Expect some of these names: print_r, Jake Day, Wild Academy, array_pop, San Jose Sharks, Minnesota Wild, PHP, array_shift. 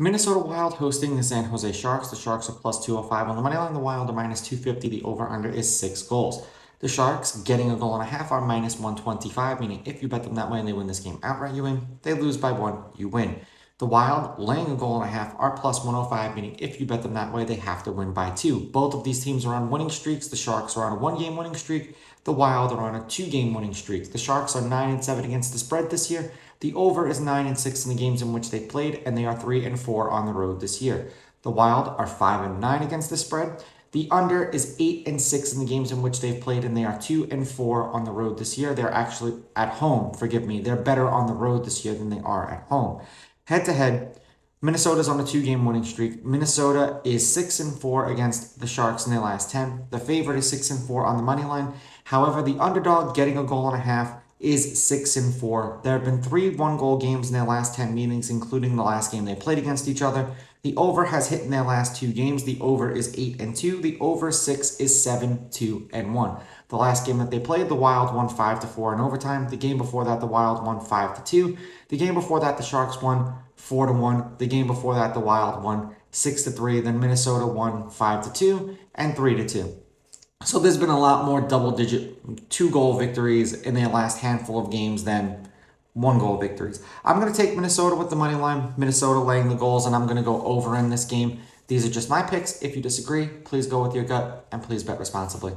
Minnesota Wild hosting the San Jose Sharks. The Sharks are plus 205 on the money line. The Wild are minus 250. The over-under is 6 goals. The Sharks getting a goal and a half are minus 125, meaning if you bet them that way and they win this game outright, you win. They lose by 1, you win. The Wild laying a goal and a half are plus 105, meaning if you bet them that way, they have to win by 2. Both of these teams are on winning streaks. The Sharks are on a 1-game winning streak. The Wild are on a 2-game winning streak. The Sharks are 9-7 against the spread this year. The over is 9-6 in the games in which they played, and they are 3-4 on the road this year. The Wild are 5-9 against the spread. The under is 8-6 in the games in which they've played, and they are 2-4 on the road this year. They're actually at home, forgive me. They're better on the road this year than they are at home. Head-to-head, Minnesota's on a 2-game winning streak. Minnesota is 6-4 against the Sharks in their last 10. The favorite is 6-4 on the money line. However, the underdog getting a goal and a half is 6-4. There have been 3 one-goal games in their last 10 meetings, including the last game they played against each other. The over has hit in their last 2 games. The over is 8-2. The over 6 is 7-2-1. The last game that they played, the Wild won 5-4 in overtime. The game before that, the Wild won 5-2. The game before that, the Sharks won 4-1. The game before that, the Wild won 6-3. Then Minnesota won 5-2 and 3-2. So there's been a lot more double-digit 2-goal victories in their last handful of games than 1-goal victories. I'm going to take Minnesota with the money line, Minnesota laying the goals, and I'm going to go over in this game. These are just my picks. If you disagree, please go with your gut and please bet responsibly.